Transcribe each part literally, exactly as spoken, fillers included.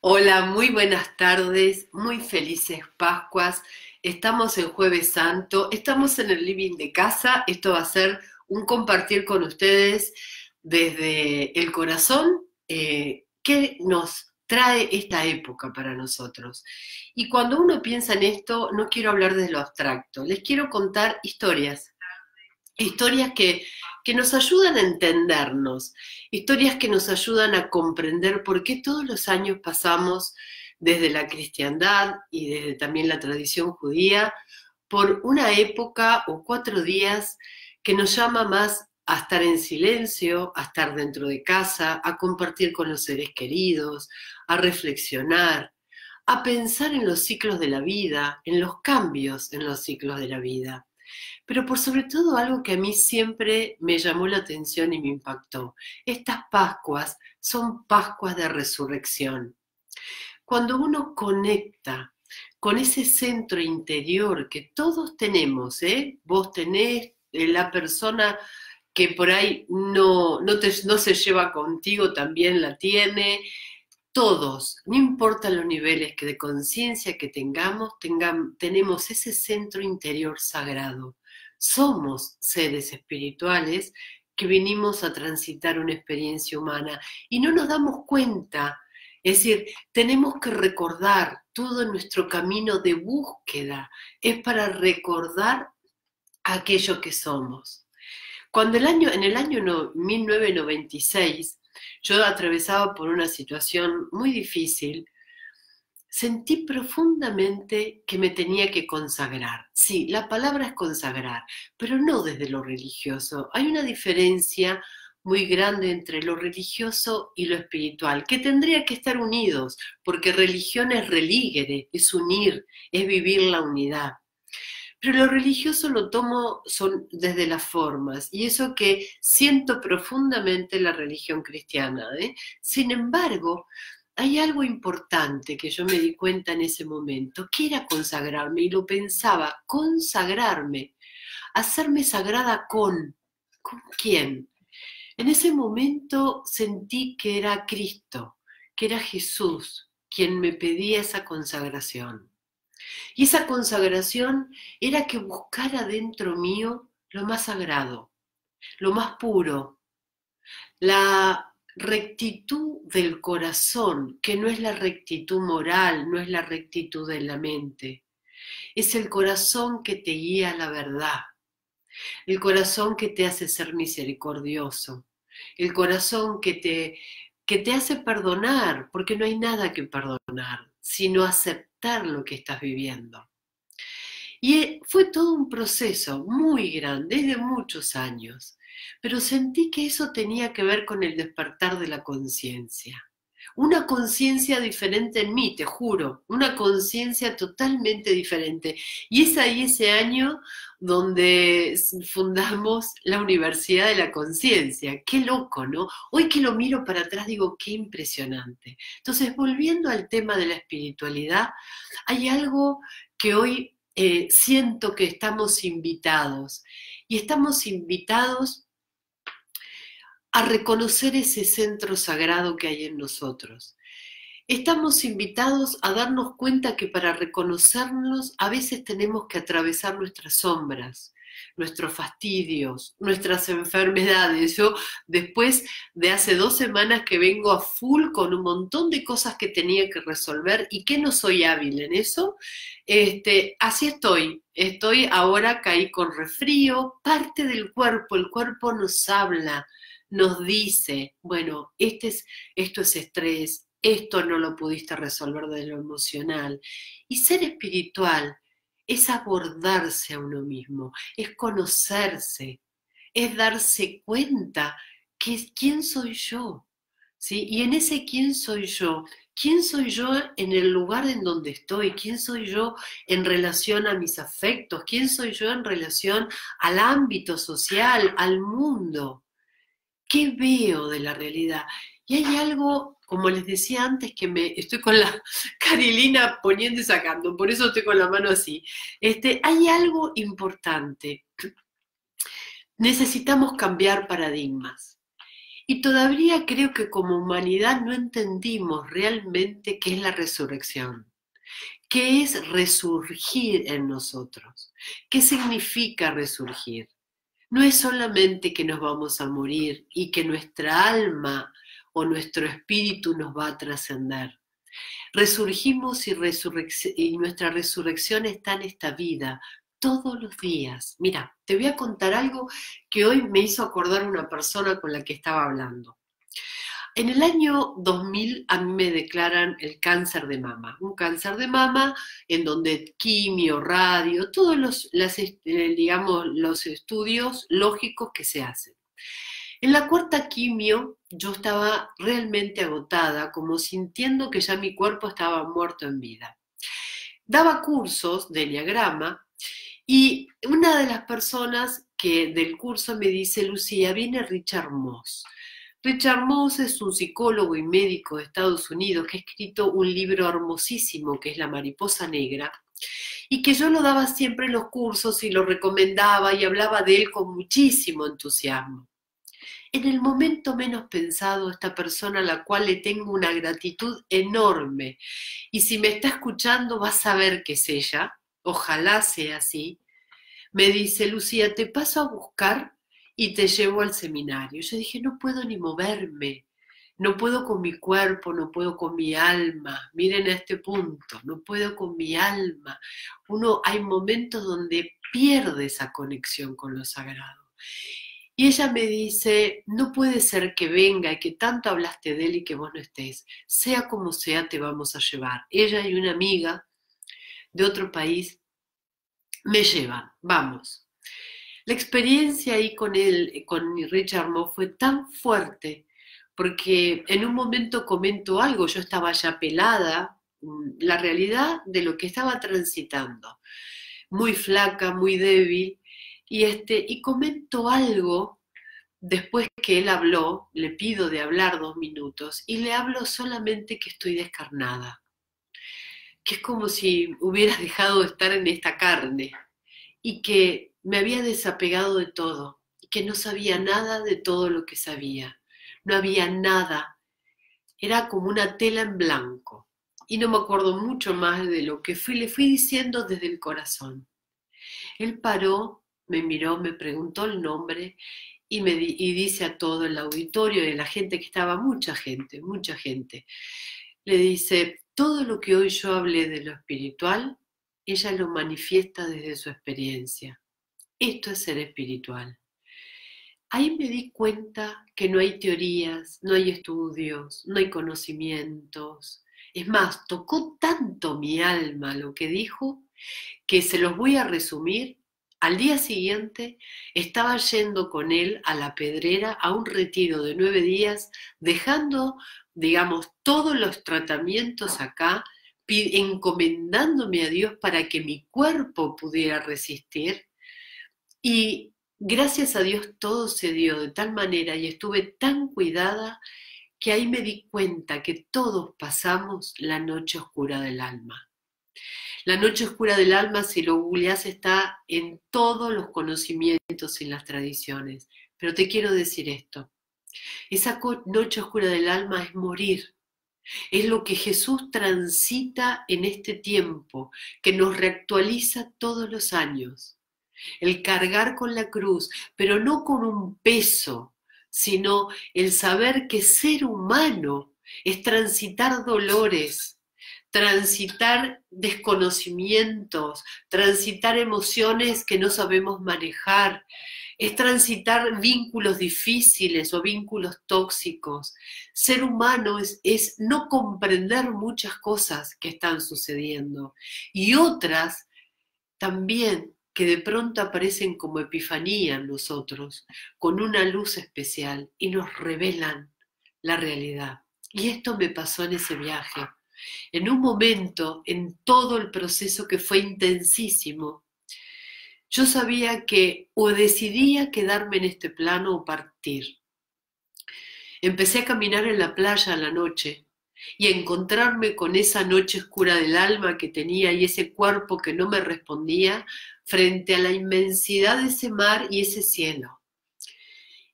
Hola, muy buenas tardes, muy felices Pascuas. Estamos en Jueves Santo, estamos en el living de casa. Esto va a ser un compartir con ustedes desde el corazón eh, que nos trae esta época para nosotros. Y cuando uno piensa en esto, no quiero hablar desde lo abstracto, les quiero contar historias, historias que, que nos ayudan a entendernos, historias que nos ayudan a comprender por qué todos los años pasamos desde la cristiandad y desde también la tradición judía, por una época o cuatro días que nos llama más a estar en silencio, a estar dentro de casa, a compartir con los seres queridos, a reflexionar, a pensar en los ciclos de la vida, en los cambios en los ciclos de la vida. Pero por sobre todo algo que a mí siempre me llamó la atención y me impactó. Estas Pascuas son Pascuas de resurrección. Cuando uno conecta con ese centro interior que todos tenemos, ¿eh? Vos tenés, la persona que por ahí no, no, te, no se lleva contigo también la tiene, todos, no importa los niveles que de conciencia que tengamos, tengan, tenemos ese centro interior sagrado. Somos seres espirituales que vinimos a transitar una experiencia humana y no nos damos cuenta. Es decir, tenemos que recordar todo nuestro camino de búsqueda, es para recordar aquello que somos. Cuando el año, en el año mil novecientos noventa y seis yo atravesaba por una situación muy difícil, sentí profundamente que me tenía que consagrar. Sí, la palabra es consagrar, pero no desde lo religioso. Hay una diferencia muy grande entre lo religioso y lo espiritual, que tendría que estar unidos, porque religión es religere, es unir, es vivir la unidad. Pero lo religioso lo tomo son desde las formas, y eso que siento profundamente la religión cristiana, ¿eh? Sin embargo, hay algo importante que yo me di cuenta en ese momento, que era consagrarme, y lo pensaba, consagrarme, hacerme sagrada con, ¿con quién? En ese momento sentí que era Cristo, que era Jesús quien me pedía esa consagración. Y esa consagración era que buscara dentro mío lo más sagrado, lo más puro, la rectitud del corazón, que no es la rectitud moral, no es la rectitud de la mente. Es el corazón que te guía a la verdad, el corazón que te hace ser misericordioso. El corazón que te, que te hace perdonar, porque no hay nada que perdonar, sino aceptar lo que estás viviendo. Y fue todo un proceso muy grande, de muchos años, pero sentí que eso tenía que ver con el despertar de la conciencia. Una conciencia diferente en mí, te juro, una conciencia totalmente diferente. Y es ahí ese año donde fundamos la Universidad de la Conciencia. Qué loco, ¿no? Hoy que lo miro para atrás digo, qué impresionante. Entonces, volviendo al tema de la espiritualidad, hay algo que hoy eh, siento que estamos invitados. Y estamos invitados a reconocer ese centro sagrado que hay en nosotros. Estamos invitados a darnos cuenta que para reconocernos a veces tenemos que atravesar nuestras sombras, nuestros fastidios, nuestras enfermedades. Yo después de hace dos semanas que vengo a full con un montón de cosas que tenía que resolver y que no soy hábil en eso, este, así estoy, estoy ahora caí con resfrío, parte del cuerpo, el cuerpo nos habla, nos dice, bueno, este es, esto es estrés, esto no lo pudiste resolver de lo emocional. Y ser espiritual es abordarse a uno mismo, es conocerse, es darse cuenta que es quién soy yo, ¿sí? Y en ese quién soy yo, quién soy yo en el lugar en donde estoy, quién soy yo en relación a mis afectos, quién soy yo en relación al ámbito social, al mundo. ¿Qué veo de la realidad? Y hay algo, como les decía antes, que me estoy con la Carilina poniendo y sacando, por eso estoy con la mano así. Este, hay algo importante. Necesitamos cambiar paradigmas. Y todavía creo que como humanidad no entendimos realmente qué es la resurrección, qué es resurgir en nosotros, qué significa resurgir. No es solamente que nos vamos a morir y que nuestra alma o nuestro espíritu nos va a trascender. Resurgimos y, y nuestra resurrección está en esta vida, todos los días. Mira, te voy a contar algo que hoy me hizo acordar una persona con la que estaba hablando. En el año dos mil a mí me declaran el cáncer de mama, un cáncer de mama en donde quimio, radio, todos los, las, digamos, los estudios lógicos que se hacen. En la cuarta quimio yo estaba realmente agotada, como sintiendo que ya mi cuerpo estaba muerto en vida. Daba cursos de Eneagrama y una de las personas que del curso me dice, Lucía, viene Richard Moss. Richard Moss es un psicólogo y médico de Estados Unidos que ha escrito un libro hermosísimo que es La mariposa negra y que yo lo daba siempre en los cursos y lo recomendaba y hablaba de él con muchísimo entusiasmo. En el momento menos pensado, esta persona a la cual le tengo una gratitud enorme, y si me está escuchando va a saber que es ella, ojalá sea así, me dice, Lucía, te paso a buscar y te llevo al seminario. Yo dije, no puedo ni moverme, no puedo con mi cuerpo, no puedo con mi alma. Miren a este punto, no puedo con mi alma. Uno, hay momentos donde pierde esa conexión con lo sagrado. Y ella me dice, no puede ser que venga y que tanto hablaste de él y que vos no estés. Sea como sea, te vamos a llevar. Ella y una amiga de otro país me llevan, vamos. La experiencia ahí con él, con Richard Moss, fue tan fuerte, porque en un momento comento algo, yo estaba ya pelada, la realidad de lo que estaba transitando, muy flaca, muy débil. Y, este, y comento algo, después que él habló, le pido de hablar dos minutos, y le hablo solamente que estoy descarnada, que es como si hubiera dejado de estar en esta carne, y que me había desapegado de todo, y que no sabía nada de todo lo que sabía, no había nada, era como una tela en blanco, y no me acuerdo mucho más de lo que fui, le fui diciendo desde el corazón. Él paró, me miró, me preguntó el nombre y, me di, y dice a todo el auditorio y a la gente que estaba, mucha gente, mucha gente, le dice, todo lo que hoy yo hablé de lo espiritual, ella lo manifiesta desde su experiencia. Esto es ser espiritual. Ahí me di cuenta que no hay teorías, no hay estudios, no hay conocimientos. Es más, tocó tanto mi alma lo que dijo que se los voy a resumir. Al día siguiente estaba yendo con él a La Pedrera a un retiro de nueve días, dejando, digamos, todos los tratamientos acá, encomendándome a Dios para que mi cuerpo pudiera resistir. Y gracias a Dios todo se dio de tal manera y estuve tan cuidada que ahí me di cuenta que todos pasamos la noche oscura del alma. La noche oscura del alma, si lo googleás, está en todos los conocimientos y en las tradiciones. Pero te quiero decir esto. Esa noche oscura del alma es morir. Es lo que Jesús transita en este tiempo, que nos reactualiza todos los años. El cargar con la cruz, pero no con un peso, sino el saber que ser humano es transitar dolores, transitar desconocimientos, transitar emociones que no sabemos manejar, es transitar vínculos difíciles o vínculos tóxicos. Ser humano es, es no comprender muchas cosas que están sucediendo y otras también que de pronto aparecen como epifanía en nosotros, con una luz especial y nos revelan la realidad. Y esto me pasó en ese viaje. En un momento, en todo el proceso que fue intensísimo, yo sabía que o decidía quedarme en este plano o partir. Empecé a caminar en la playa a la noche y a encontrarme con esa noche oscura del alma que tenía y ese cuerpo que no me respondía frente a la inmensidad de ese mar y ese cielo.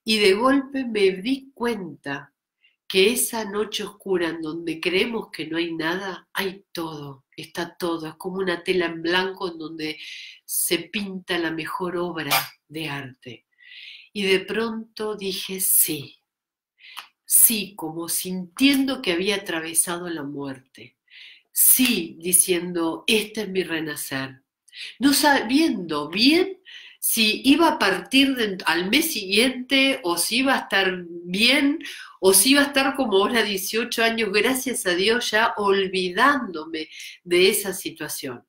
Y de golpe me di cuenta que esa noche oscura en donde creemos que no hay nada, hay todo, está todo. Es como una tela en blanco en donde se pinta la mejor obra de arte. Y de pronto dije sí, sí, como sintiendo que había atravesado la muerte. Sí, diciendo, este es mi renacer. No sabiendo bien si iba a partir de, al mes siguiente, o si iba a estar bien, o si iba a estar como ahora dieciocho años, gracias a Dios, ya olvidándome de esa situación.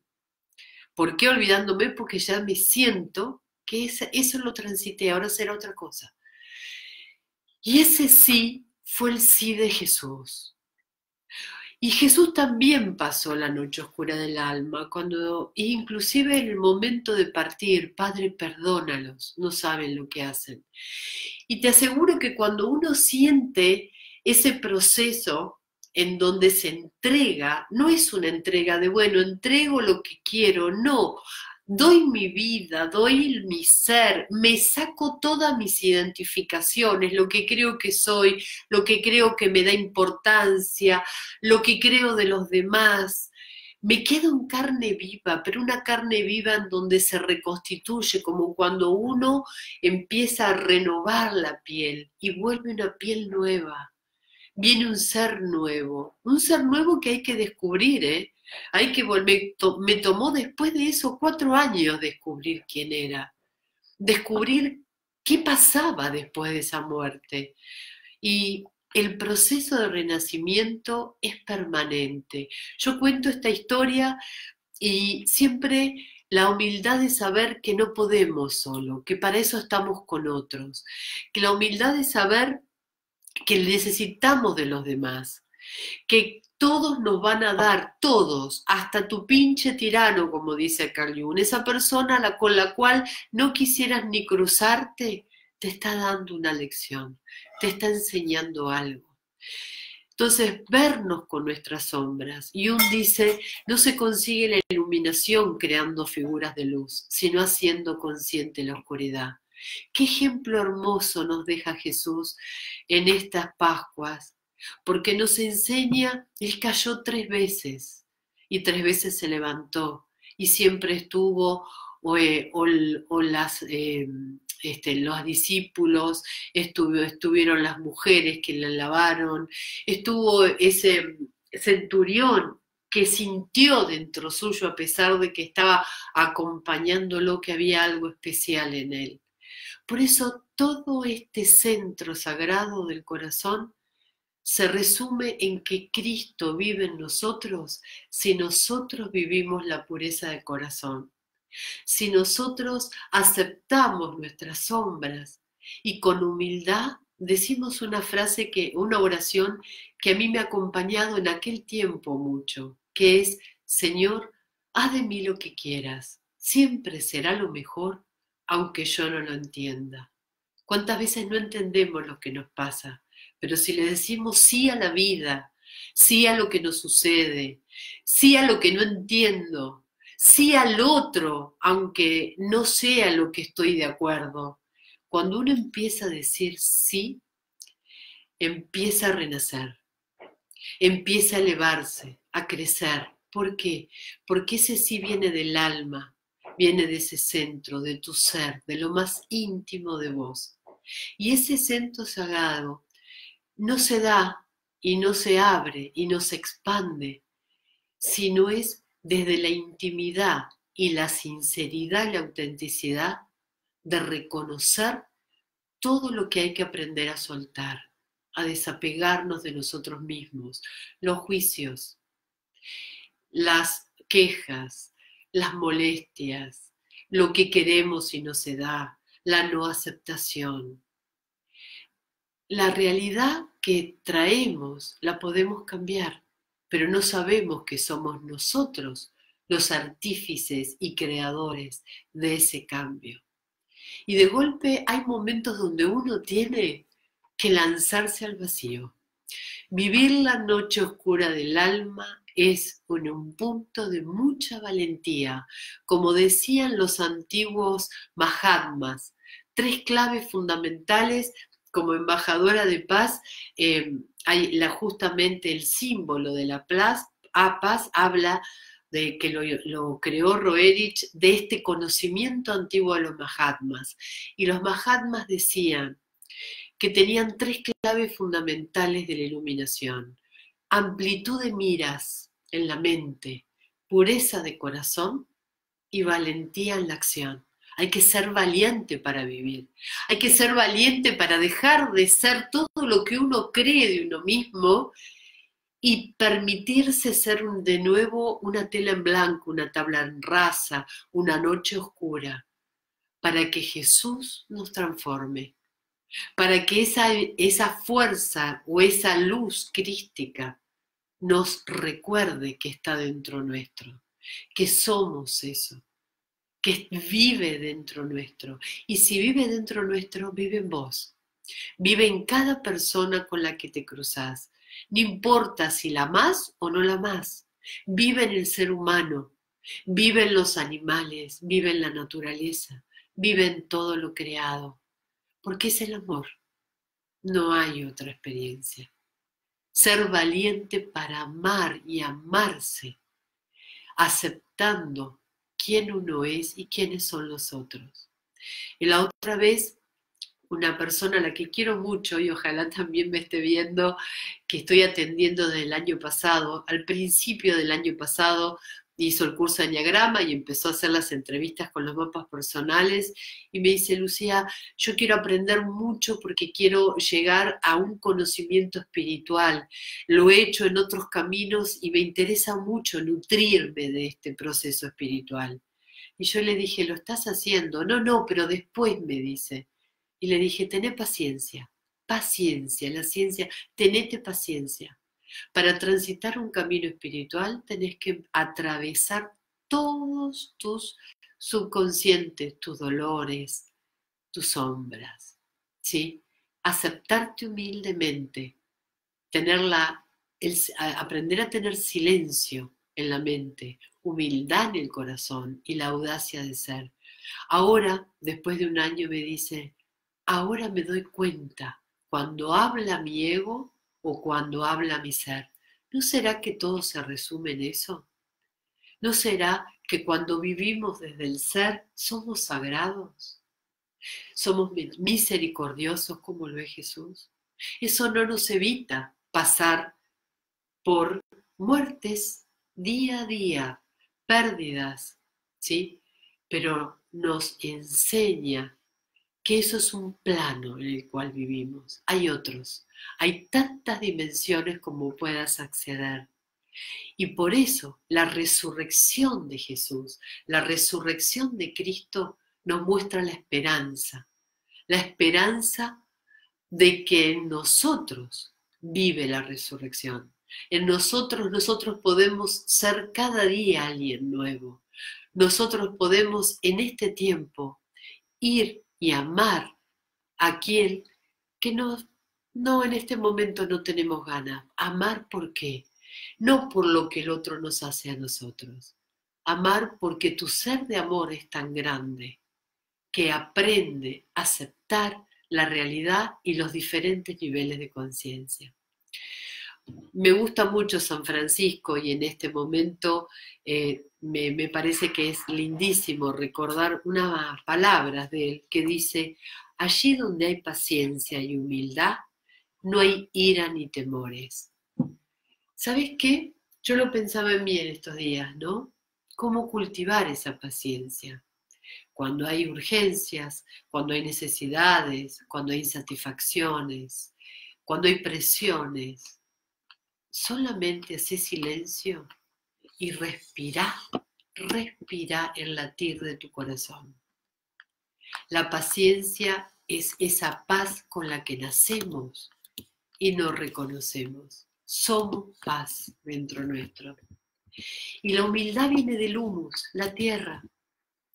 ¿Por qué olvidándome? Porque ya me siento que esa, eso lo transité, ahora será otra cosa. Y ese sí fue el sí de Jesús. Y Jesús también pasó la noche oscura del alma, cuando inclusive en el momento de partir, Padre, perdónalos, no saben lo que hacen. Y te aseguro que cuando uno siente ese proceso en donde se entrega, no es una entrega de, bueno, entrego lo que quiero, no. Doy mi vida, doy mi ser, me saco todas mis identificaciones, lo que creo que soy, lo que creo que me da importancia, lo que creo de los demás. Me quedo en carne viva, pero una carne viva en donde se reconstituye, como cuando uno empieza a renovar la piel y vuelve una piel nueva. Viene un ser nuevo, un ser nuevo que hay que descubrir, ¿eh? Hay que volver. Me tomó después de eso cuatro años descubrir quién era, descubrir qué pasaba después de esa muerte. Y el proceso de renacimiento es permanente. Yo cuento esta historia y siempre la humildad de saber que no podemos solo, que para eso estamos con otros, que la humildad de saber que necesitamos de los demás, que todos nos van a dar, todos, hasta tu pinche tirano, como dice Carl Jung, esa persona la, con la cual no quisieras ni cruzarte, te está dando una lección, te está enseñando algo. Entonces, vernos con nuestras sombras. Jung dice, no se consigue la iluminación creando figuras de luz, sino haciendo consciente la oscuridad. Qué ejemplo hermoso nos deja Jesús en estas Pascuas, porque nos enseña, Él cayó tres veces, y tres veces se levantó, y siempre estuvo, o, eh, o, o las, eh, este, los discípulos, estuvo, estuvieron las mujeres que le lavaron, estuvo ese centurión que sintió dentro suyo, a pesar de que estaba acompañándolo, que había algo especial en él. Por eso todo este centro sagrado del corazón se resume en que Cristo vive en nosotros si nosotros vivimos la pureza de corazón, si nosotros aceptamos nuestras sombras y con humildad decimos una frase, que, una oración que a mí me ha acompañado en aquel tiempo mucho, que es, Señor, haz de mí lo que quieras, siempre será lo mejor, aunque yo no lo entienda. ¿Cuántas veces no entendemos lo que nos pasa? Pero si le decimos sí a la vida, sí a lo que nos sucede, sí a lo que no entiendo, sí al otro, aunque no sea lo que estoy de acuerdo, cuando uno empieza a decir sí, empieza a renacer, empieza a elevarse, a crecer. ¿Por qué? Porque ese sí viene del alma, viene de ese centro, de tu ser, de lo más íntimo de vos. Y ese centro sagrado no se da y no se abre y no se expande, sino es desde la intimidad y la sinceridad y la autenticidad de reconocer todo lo que hay que aprender a soltar, a desapegarnos de nosotros mismos, los juicios, las quejas, las molestias, lo que queremos y no se da, la no aceptación. La realidad que traemos la podemos cambiar, pero no sabemos que somos nosotros los artífices y creadores de ese cambio. Y de golpe hay momentos donde uno tiene que lanzarse al vacío. Vivir la noche oscura del alma es un, un punto de mucha valentía. Como decían los antiguos Mahatmas, tres claves fundamentales como embajadora de paz. Eh, hay la, justamente el símbolo de la paz, a paz habla de que lo, lo creó Roerich, de este conocimiento antiguo a los Mahatmas. Y los Mahatmas decían que tenían tres claves fundamentales de la iluminación: amplitud de miras en la mente, pureza de corazón y valentía en la acción. Hay que ser valiente para vivir, hay que ser valiente para dejar de ser todo lo que uno cree de uno mismo y permitirse ser de nuevo una tela en blanco, una tabla en rasa, una noche oscura, para que Jesús nos transforme, para que esa, esa fuerza o esa luz crística nos recuerde que está dentro nuestro, que somos eso, que vive dentro nuestro. Y si vive dentro nuestro, vive en vos, vive en cada persona con la que te cruzás. No importa si la amás o no la amás, vive en el ser humano, vive en los animales, vive en la naturaleza, vive en todo lo creado, porque es el amor, no hay otra experiencia. Ser valiente para amar y amarse, aceptando quién uno es y quiénes son los otros. Y la otra vez, una persona a la que quiero mucho y ojalá también me esté viendo, que estoy atendiendo desde el año pasado, al principio del año pasado hizo el curso de Eneagrama y empezó a hacer las entrevistas con los mapas personales y me dice: Lucía, yo quiero aprender mucho porque quiero llegar a un conocimiento espiritual, lo he hecho en otros caminos y me interesa mucho nutrirme de este proceso espiritual. Y yo le dije: ¿lo estás haciendo? No, no, pero después, me dice. Y le dije: tené paciencia, paciencia, la ciencia, tenete paciencia. Para transitar un camino espiritual tenés que atravesar todos tus subconscientes, tus dolores, tus sombras, ¿sí? Aceptarte humildemente, tener la, el, aprender a tener silencio en la mente, humildad en el corazón y la audacia de ser. Ahora, después de un año, me dice: ahora me doy cuenta, cuando habla mi ego o cuando habla mi ser, ¿no será que todo se resume en eso? ¿No será que cuando vivimos desde el ser somos sagrados? ¿Somos misericordiosos como lo es Jesús? Eso no nos evita pasar por muertes día a día, pérdidas, ¿sí? Pero nos enseña que eso es un plano en el cual vivimos. Hay otros, hay tantas dimensiones como puedas acceder. Y por eso la resurrección de Jesús, la resurrección de Cristo nos muestra la esperanza, la esperanza de que en nosotros vive la resurrección. En nosotros, nosotros podemos ser cada día alguien nuevo. Nosotros podemos en este tiempo ir y amar a aquel que no, no en este momento no tenemos ganas. Amar por qué, no por lo que el otro nos hace a nosotros. Amar porque tu ser de amor es tan grande que aprende a aceptar la realidad y los diferentes niveles de conciencia. Me gusta mucho San Francisco y en este momento eh, me, me parece que es lindísimo recordar unas palabras de él que dice: allí donde hay paciencia y humildad, no hay ira ni temores. ¿Sabes qué? Yo lo pensaba en mí en estos días, ¿no? ¿Cómo cultivar esa paciencia? Cuando hay urgencias, cuando hay necesidades, cuando hay insatisfacciones, cuando hay presiones. Solamente hacé silencio y respirá, respirá el latir de tu corazón. La paciencia es esa paz con la que nacemos y nos reconocemos. Somos paz dentro nuestro. Y la humildad viene del humus, la tierra.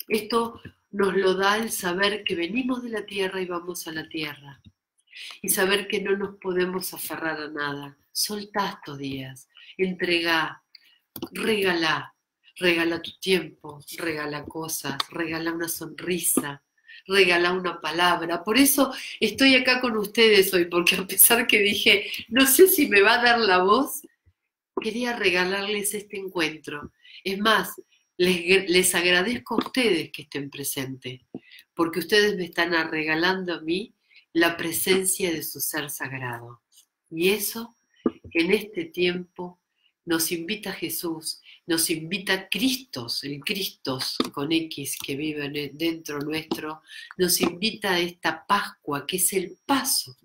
Esto nos lo da el saber que venimos de la tierra y vamos a la tierra. Y saber que no nos podemos aferrar a nada. Soltá estos días, entregá, regalá, regala tu tiempo, regala cosas, regala una sonrisa, regalar una palabra. Por eso estoy acá con ustedes hoy, porque a pesar que dije, no sé si me va a dar la voz, quería regalarles este encuentro. Es más, les, les agradezco a ustedes que estén presentes, porque ustedes me están regalando a mí la presencia de su ser sagrado. Y eso, en este tiempo, nos invita Jesús, nos invita Cristos, el Cristos con X que vive dentro nuestro, nos invita a esta Pascua que es el paso,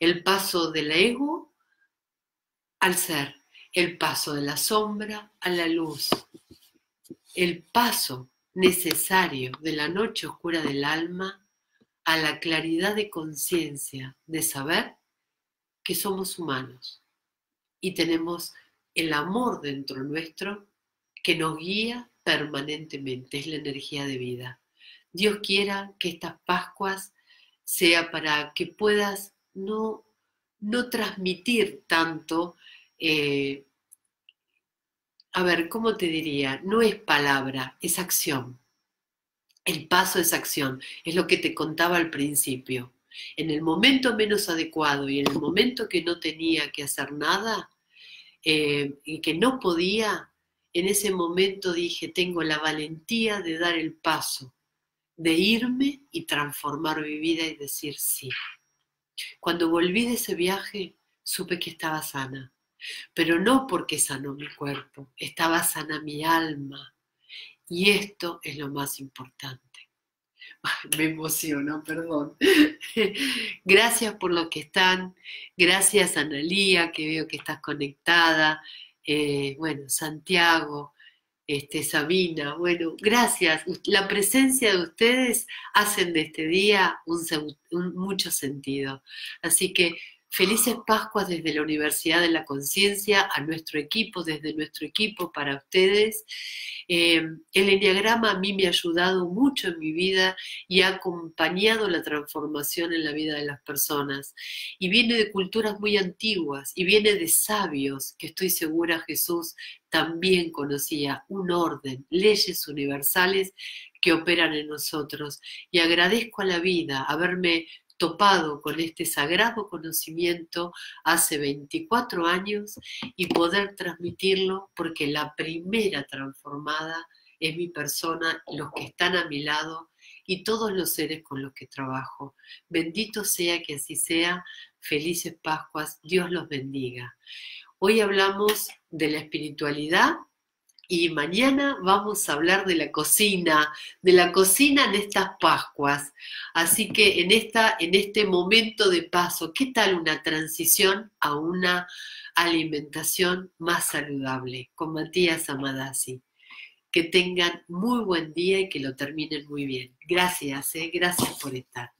el paso del ego al ser, el paso de la sombra a la luz, el paso necesario de la noche oscura del alma a la claridad de conciencia, de saber que somos humanos. Y tenemos el amor dentro nuestro que nos guía permanentemente, es la energía de vida. Dios quiera que estas Pascuas sea para que puedas no, no transmitir tanto, eh, a ver, ¿cómo te diría? No es palabra, es acción. El paso es acción, es lo que te contaba al principio. En el momento menos adecuado y en el momento que no tenía que hacer nada, Eh, y que no podía, en ese momento dije, tengo la valentía de dar el paso, de irme y transformar mi vida y decir sí. Cuando volví de ese viaje, supe que estaba sana, pero no porque sanó mi cuerpo, estaba sana mi alma, y esto es lo más importante. Me emociono, perdón. Gracias por lo que están. Gracias, Analía, que veo que estás conectada. Eh, bueno, Santiago, este, Sabina. Bueno, gracias. La presencia de ustedes hacen de este día un, un, mucho sentido. Así que felices Pascuas desde la Universidad de la Conciencia, a nuestro equipo, desde nuestro equipo para ustedes. Eh, el Eneagrama a mí me ha ayudado mucho en mi vida y ha acompañado la transformación en la vida de las personas. Y viene de culturas muy antiguas y viene de sabios, que estoy segura Jesús también conocía, un orden, leyes universales que operan en nosotros. Y agradezco a la vida haberme topado con este sagrado conocimiento hace veinticuatro años y poder transmitirlo, porque la primera transformada es mi persona, los que están a mi lado y todos los seres con los que trabajo. Bendito sea que así sea. Felices Pascuas. Dios los bendiga. Hoy hablamos de la espiritualidad. Y mañana vamos a hablar de la cocina, de la cocina en estas Pascuas. Así que en, esta, en este momento de paso, ¿qué tal una transición a una alimentación más saludable? Con Matías Amadasi. Que tengan muy buen día y que lo terminen muy bien. Gracias, ¿eh? Gracias por estar.